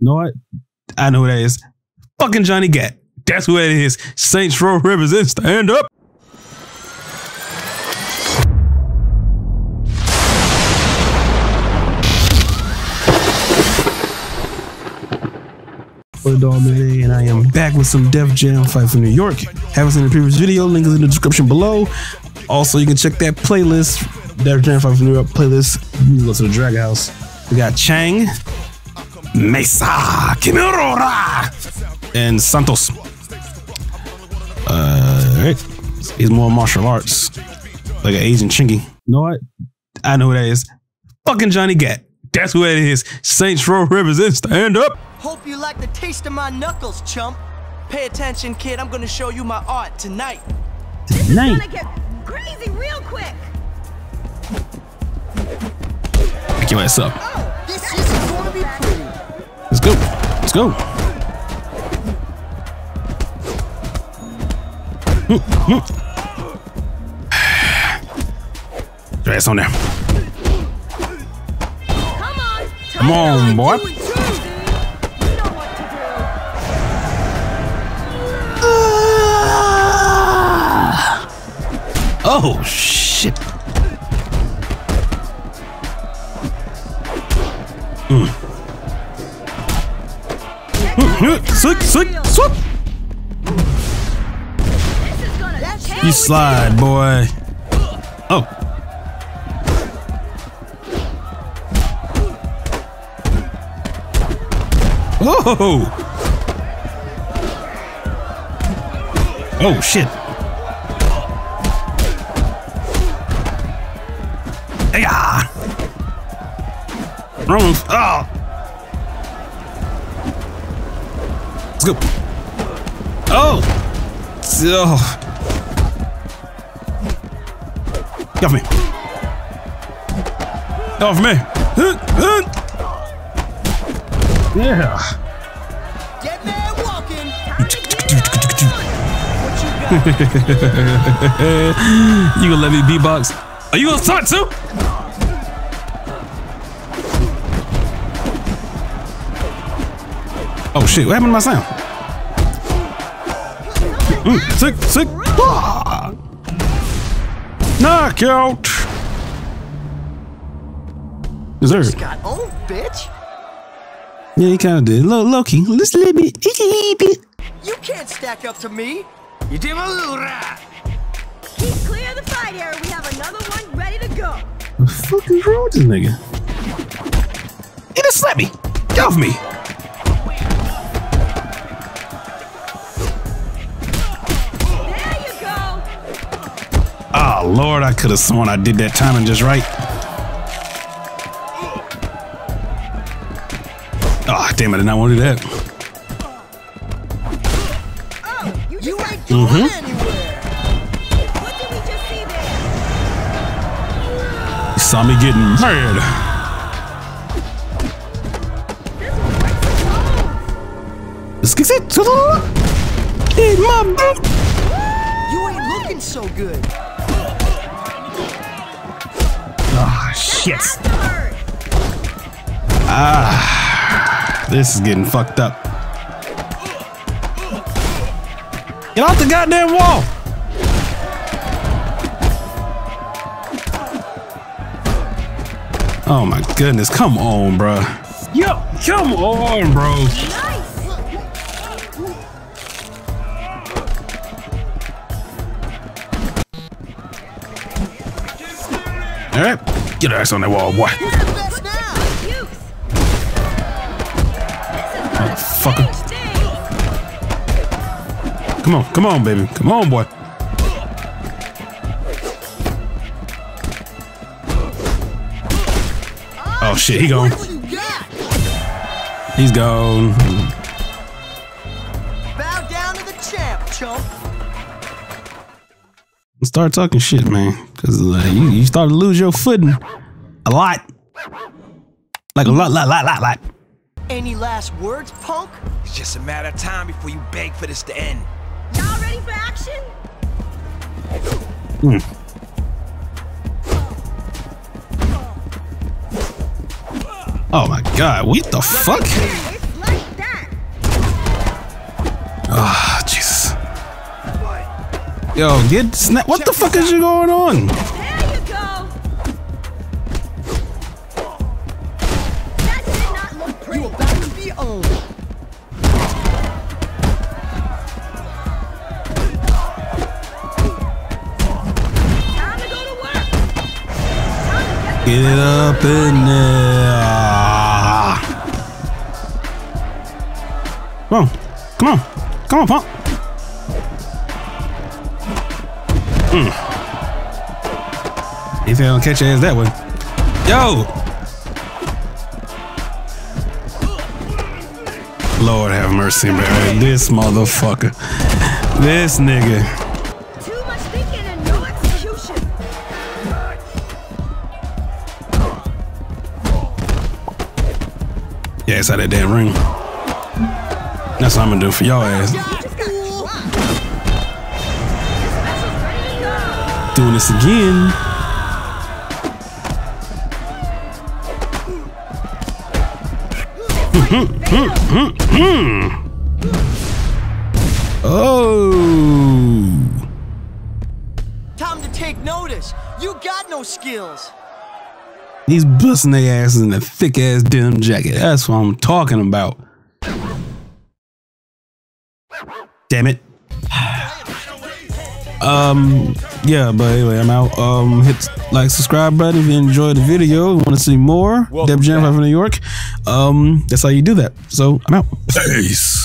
know what? I know who that is. Fucking Johnny Gat. That's who that is. Saints Row represents. Stand up. And I am back with some Def Jam Fight for New York. Haven't seen the previous video, link is in the description below. Also, you can check that playlist, Def Jam Fight for New York playlist. You can go to the drag house. We got Chang, Mesa, Kimura, and Santos. He's more martial arts, like an Asian Chingy. You know what? I know who that is. Fucking Johnny Gat. That's who that is. Saints Row represents. Stand up. Hope you like the taste of my knuckles, chump. Pay attention, kid. I'm gonna show you my art tonight. This is gonna get crazy real quick. Pick your ass up. Oh, this is gonna be pretty. Let's go. Let's go. Move. Your ass on there. Come on. Come on, boy. Oh shit! Sick, sick, swap. You slide, boy. Oh. Oh. Oh shit. Wrong move. Oh. Let's go. Oh. Oh. Get off me. Get off me. Yeah. Dead man walking. You gonna let me beatbox? Are you gonna start too? Oh shit, what happened to my sound? Sick, sick. Ah. Knockout. Deserved. Yeah, he kind of did. Low-key. Just a little bit. You can't stack up to me. You did a little right. Keep clear of the fight area. We have another one ready to go. The fuck is wrong with this nigga? He just slapped me. Get off me. Oh Lord, I could have sworn I did that timing just right. Oh damn, I did not want to do that. Oh, you ain't going anywhere. What did we just see there? You saw me getting mad. Let's get it. Eat my boot. You ain't looking so good. Oh, shit. Ah, this is getting fucked up. Get off the goddamn wall. Oh my goodness, come on, bro. Yo, come on, bro. All right. Get your ass on that wall, boy. Motherfucker. Come on, come on, baby. Come on, boy. Oh shit, he gone. He's gone. Bow down to the champ, chump. Start talking shit, man. Cause you start to lose your footing a lot. Like a lot. Any last words, punk? It's just a matter of time before you beg for this to end. Y'all ready for action? Oh my god, what the fuck? Yo, get snap. What the fuck is you going on? There you go. That did not look pretty. You're about to be owned. Time to go to work. Get up in there. Come on. Come on. Come on, punk. He said I don't catch your ass that way. Yo! Lord have mercy, man. This motherfucker. This nigga. Too much thinking and no execution. Yeah, it's out that damn ring. That's what I'm gonna do for y'all ass. Doing this again. Oh. Time to take notice. You got no skills. He's busting their asses in a thick ass denim jacket. That's what I'm talking about. Damn it. Yeah, but anyway, I'm out. Hit like, subscribe button if you enjoyed the video. Want to see more Def Jam Fight for New York? That's how you do that. So I'm out. Peace.